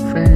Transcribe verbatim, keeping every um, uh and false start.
friend.